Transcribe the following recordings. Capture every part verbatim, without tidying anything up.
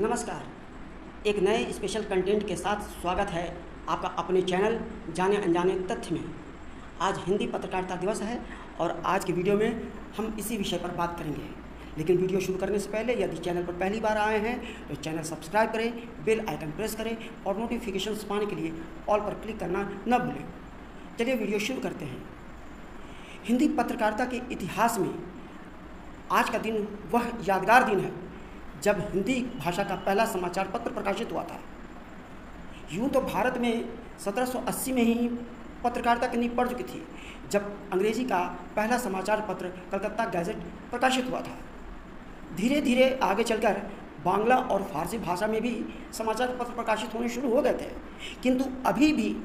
नमस्कार, एक नए स्पेशल कंटेंट के साथ स्वागत है आपका अपने चैनल जाने अनजाने तथ्य में। आज हिंदी पत्रकारिता दिवस है और आज की वीडियो में हम इसी विषय पर बात करेंगे। लेकिन वीडियो शुरू करने से पहले यदि चैनल पर पहली बार आए हैं तो चैनल सब्सक्राइब करें, बेल आइकन प्रेस करें और नोटिफिकेशंस पाने के लिए ऑल पर क्लिक करना न भूलें। चलिए वीडियो शुरू करते हैं। हिंदी पत्रकारिता के इतिहास में आज का दिन वह यादगार दिन है जब हिंदी भाषा का पहला समाचार पत्र प्रकाशित हुआ था। यूँ तो भारत में सत्रह सौ अस्सी में ही पत्रकारिता की नींव पड़ चुकी थी जब अंग्रेजी का पहला समाचार पत्र कलकत्ता गैजेट प्रकाशित हुआ था। धीरे धीरे आगे चलकर बांग्ला और फारसी भाषा में भी समाचार पत्र प्रकाशित होने शुरू हो गए थे, किंतु अभी भी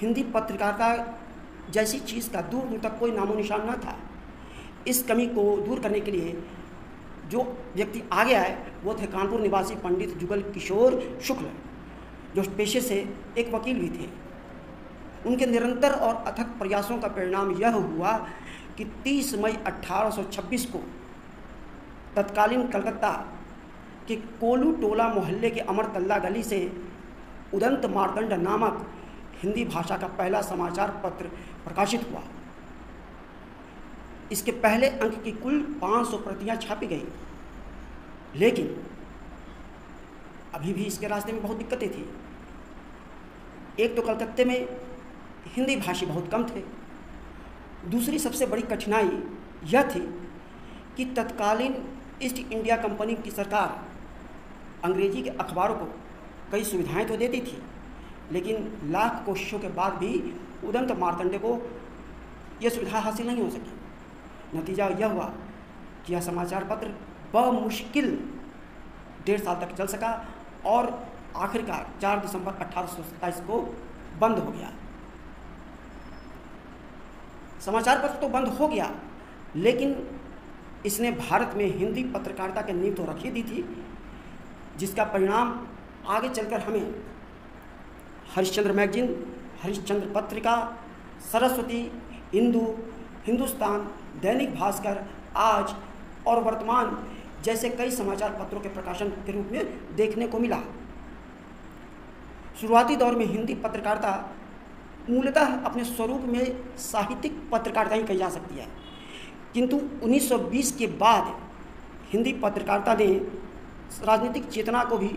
हिंदी पत्रकारिता जैसी चीज़ का दूर दूर तक कोई नामो निशान न था। इस कमी को दूर करने के लिए जो व्यक्ति आगे आए वो थे कानपुर निवासी पंडित जुगल किशोर शुक्ल, जो पेशे से एक वकील भी थे। उनके निरंतर और अथक प्रयासों का परिणाम यह हुआ कि तीस मई अठारह सौ छब्बीस को तत्कालीन कलकत्ता के कोलू टोला मोहल्ले के अमर तल्ला गली से उदंत मार्तंड नामक हिंदी भाषा का पहला समाचार पत्र प्रकाशित हुआ। इसके पहले अंक की कुल पाँच सौ प्रतियां छापी गई, लेकिन अभी भी इसके रास्ते में बहुत दिक्कतें थी। एक तो कलकत्ते में हिंदी भाषी बहुत कम थे। दूसरी सबसे बड़ी कठिनाई यह थी कि तत्कालीन ईस्ट इंडिया कंपनी की सरकार अंग्रेजी के अखबारों को कई सुविधाएं तो देती थी, लेकिन लाख कोशिशों के बाद भी उदंत मार्तंडे को यह सुविधा हासिल नहीं हो सकी। नतीजा यह हुआ कि यह समाचार पत्र बमुश्किल डेढ़ साल तक चल सका और आखिरकार चार दिसंबर अठारह सौ सत्ताईस को बंद हो गया। समाचार पत्र तो बंद हो गया, लेकिन इसने भारत में हिंदी पत्रकारिता की नींव तो रखी दी थी, जिसका परिणाम आगे चलकर हमें हरिश्चंद्र मैगजीन, हरिश्चंद्र पत्रिका, सरस्वती, इंदू, हिंदुस्तान, दैनिक भास्कर, आज और वर्तमान जैसे कई समाचार पत्रों के प्रकाशन के रूप में देखने को मिला। शुरुआती दौर में हिंदी पत्रकारिता मूलतः अपने स्वरूप में साहित्यिक पत्रकारिता ही कही जा सकती है, किंतु उन्नीस सौ बीस के बाद हिंदी पत्रकारिता ने राजनीतिक चेतना को भी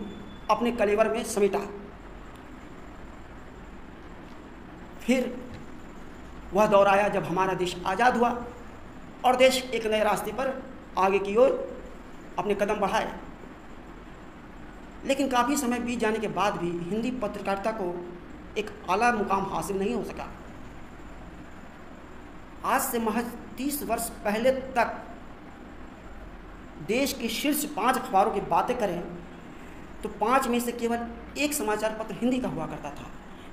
अपने कलेवर में समेटा। फिर वह दौर आया जब हमारा देश आज़ाद हुआ और देश एक नए रास्ते पर आगे की ओर अपने कदम बढ़ाए। लेकिन काफ़ी समय बीत जाने के बाद भी हिंदी पत्रकारिता को एक आला मुकाम हासिल नहीं हो सका। आज से महज तीस वर्ष पहले तक देश के शीर्ष पाँच अखबारों की बातें करें तो पाँच में से केवल एक समाचार पत्र हिंदी का हुआ करता था,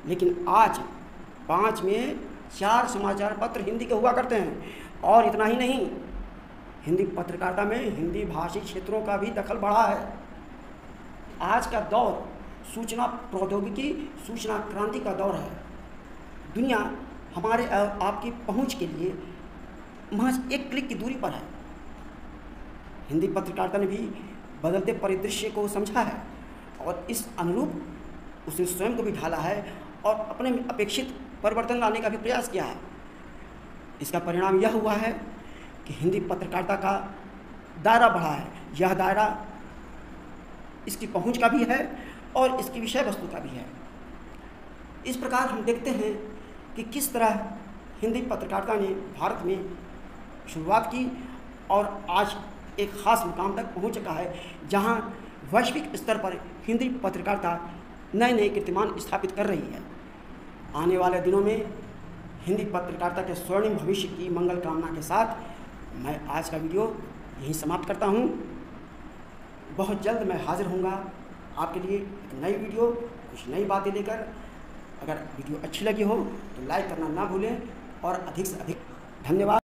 लेकिन आज पाँच में चार समाचार पत्र हिंदी के हुआ करते हैं। और इतना ही नहीं, हिंदी पत्रकारिता में हिंदी भाषी क्षेत्रों का भी दखल बढ़ा है। आज का दौर सूचना प्रौद्योगिकी, सूचना क्रांति का दौर है। दुनिया हमारे और आपकी पहुंच के लिए महज एक क्लिक की दूरी पर है। हिंदी पत्रकारिता ने भी बदलते परिदृश्य को समझा है और इस अनुरूप उसने स्वयं को भी ढाला है और अपने अपेक्षित परिवर्तन लाने का भी प्रयास किया है। इसका परिणाम यह हुआ है कि हिंदी पत्रकारिता का दायरा बढ़ा है। यह दायरा इसकी पहुंच का भी है और इसकी विषय वस्तु का भी है। इस प्रकार हम देखते हैं कि किस तरह हिंदी पत्रकारिता ने भारत में शुरुआत की और आज एक ख़ास मुकाम तक पहुंच चुका है, जहां वैश्विक स्तर पर हिंदी पत्रकारिता नए नए कीर्तिमान स्थापित कर रही है। आने वाले दिनों में हिंदी पत्रकारिता के स्वर्णिम भविष्य की मंगल कामना के साथ मैं आज का वीडियो यहीं समाप्त करता हूं। बहुत जल्द मैं हाजिर होऊंगा आपके लिए एक नई वीडियो, कुछ नई बातें लेकर। अगर वीडियो अच्छी लगी हो तो लाइक करना ना भूलें और अधिक से अधिक धन्यवाद।